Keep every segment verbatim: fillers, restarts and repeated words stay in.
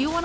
Do you want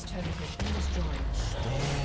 team's turret has been destroyed. Storm.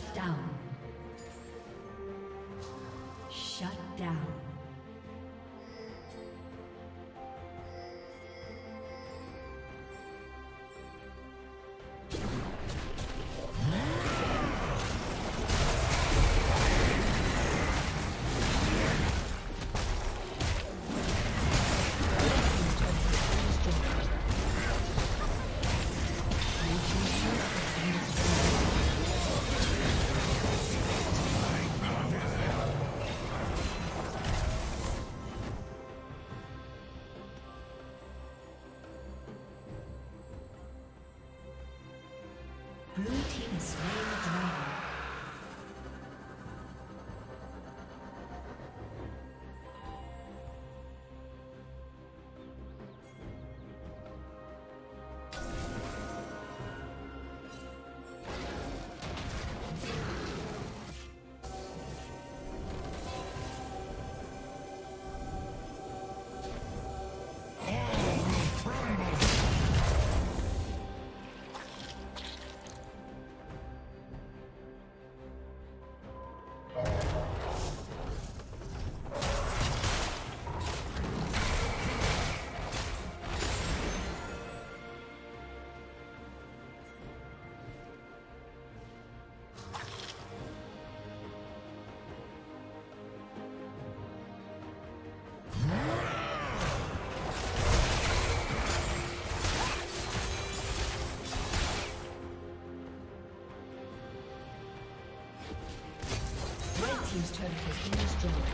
Shut down. Shut down. His turret has been destroyed.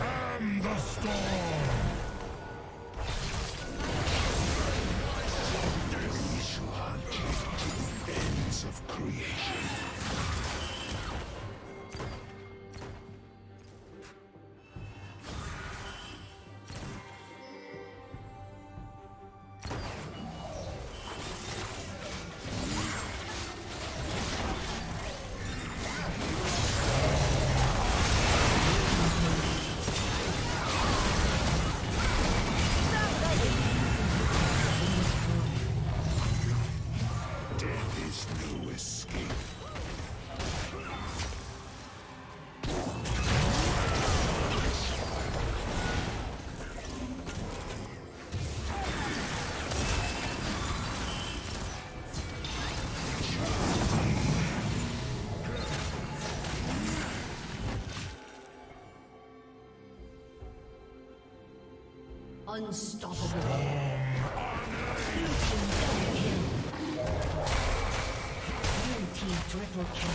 am the storm! We shall hunt you to the ends of creation. Unstoppable. Blue team double kill. Blue team triple kill.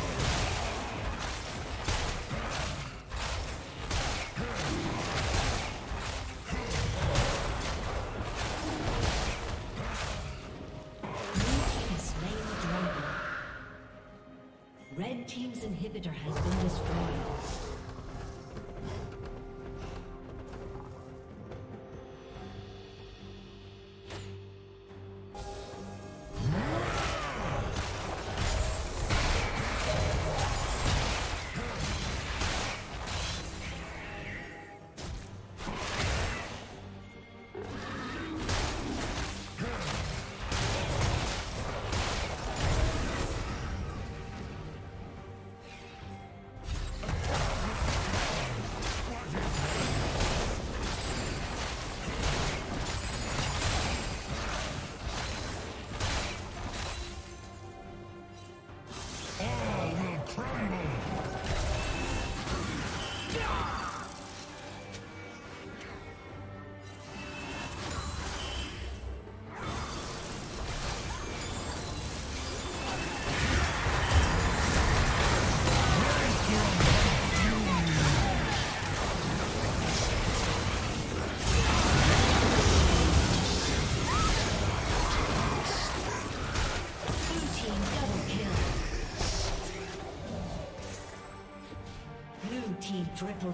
Triple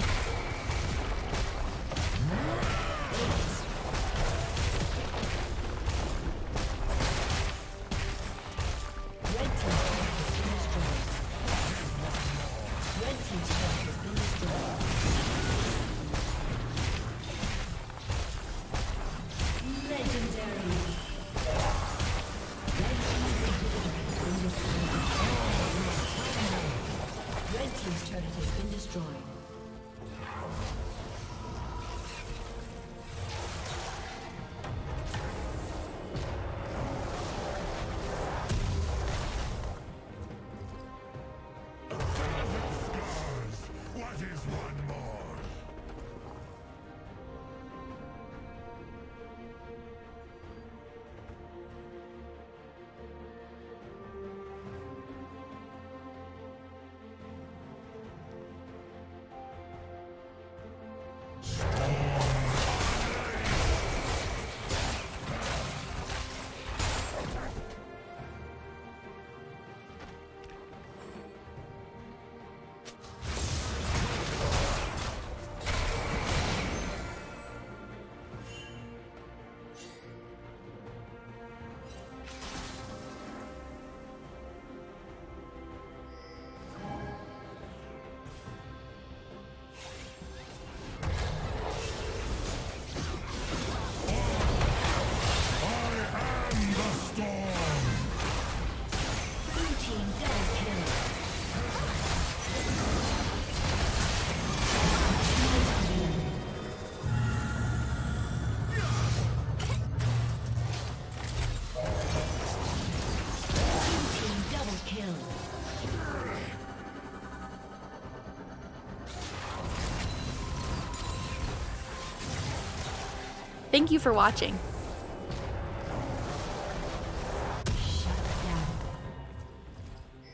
Thank you for watching.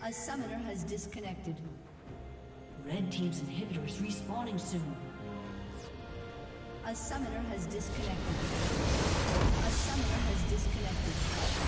A summoner has disconnected. Red team's inhibitor is respawning soon. A summoner has disconnected. A summoner has disconnected.